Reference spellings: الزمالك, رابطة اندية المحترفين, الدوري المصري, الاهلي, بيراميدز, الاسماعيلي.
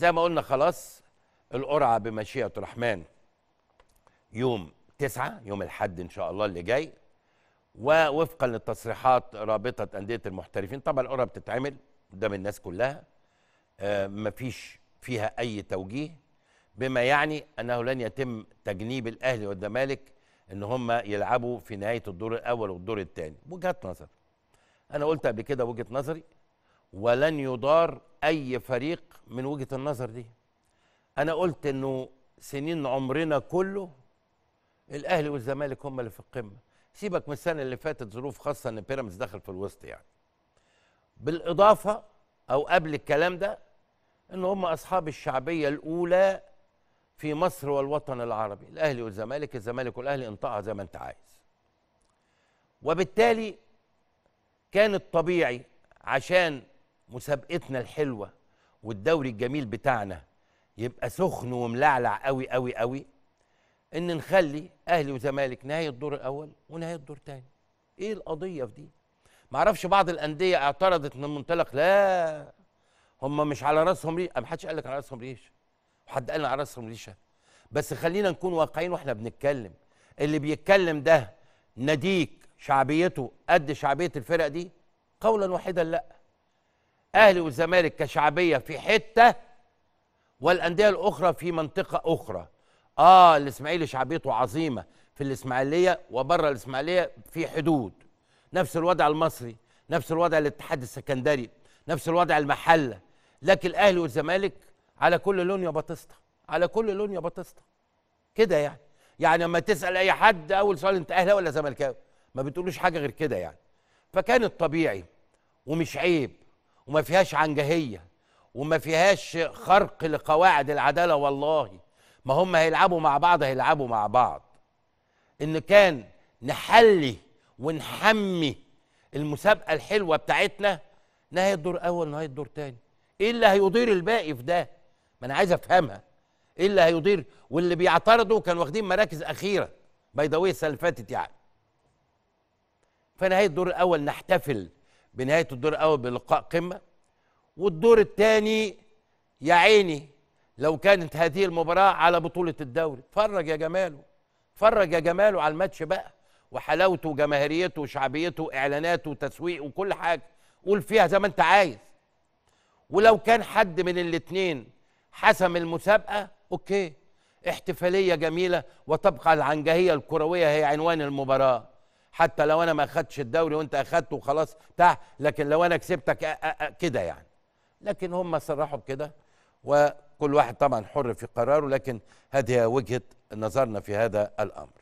زي ما قلنا خلاص القرعه بمشيئه الرحمن يوم 9 يوم الاحد ان شاء الله اللي جاي، ووفقا للتصريحات رابطه انديه المحترفين طبعا القرعه بتتعمل قدام الناس كلها، مفيش فيها اي توجيه، بما يعني انه لن يتم تجنيب الاهلي والزمالك ان هم يلعبوا في نهايه الدور الاول والدور الثاني. وجهات نظر، انا قلت قبل كده وجهه نظري ولن يضار اي فريق من وجهه النظر دي. انا قلت انه سنين عمرنا كله الاهلي والزمالك هم اللي في القمه، سيبك من السنه اللي فاتت ظروف خاصه ان بيراميدز دخل في الوسط يعني. بالاضافه او قبل الكلام ده ان هم اصحاب الشعبيه الاولى في مصر والوطن العربي، الاهلي والزمالك، الزمالك والاهلي، انطقها زي ما انت عايز. وبالتالي كان الطبيعي عشان مسابقتنا الحلوه والدوري الجميل بتاعنا يبقى سخن وملعلع قوي قوي قوي ان نخلي اهلي وزمالك نهايه الدور الاول ونهايه الدور الثاني. ايه القضيه في دي؟ معرفش بعض الانديه اعترضت من منطلق لا هم مش على راسهم ريشه، محدش قال لك على راسهم ريشه، وحد قال لنا على راسهم ريشه، بس خلينا نكون واقعيين واحنا بنتكلم. اللي بيتكلم ده ناديك شعبيته قد شعبيه الفرق دي؟ قولا واحدا لا. اهلي والزمالك كشعبيه في حته والانديه الاخرى في منطقه اخرى. الاسماعيلي شعبيته عظيمه في الاسماعيليه وبره الاسماعيليه في حدود. نفس الوضع المصري، نفس الوضع الاتحاد السكندري، نفس الوضع المحله، لكن الاهلي والزمالك على كل لون يا بطسطه، على كل لون يا بطسطه. كده يعني لما تسال اي حد اول سؤال انت اهلاوي ولا زملكاوي؟ ما بتقولوش حاجه غير كده يعني. فكان الطبيعي ومش عيب وما فيهاش عنجهيه وما فيهاش خرق لقواعد العداله، والله ما هم هيلعبوا مع بعض هيلعبوا مع بعض. ان كان نحلي ونحمي المسابقه الحلوه بتاعتنا نهايه دور اول نهايه دور تاني. ايه اللي هيضير الباقي في ده؟ ما انا عايز افهمها، ايه اللي هيضير؟ واللي بيعترضوا كانوا واخدين مراكز اخيره بيضاويه السنه اللي فاتت يعني. فنهايه الدور الاول نحتفل بنهايه الدور الاول بلقاء قمه، والدور الثاني يا عيني لو كانت هذه المباراه على بطوله الدوري. اتفرج يا جماله، اتفرج يا جماله على الماتش بقى وحلاوته وجماهيريته وشعبيته واعلاناته وتسويق وكل حاجه، قول فيها زي ما انت عايز. ولو كان حد من الاثنين حسم المسابقه اوكي، احتفاليه جميله وتبقى العنجهيه الكرويه هي عنوان المباراه. حتى لو انا ما اخدتش الدوري وانت اخدته وخلاص لكن لو انا كسبتك كده يعني. لكن هم صرحوا بكده وكل واحد طبعا حر في قراره، لكن هذه وجهه نظرنا في هذا الامر.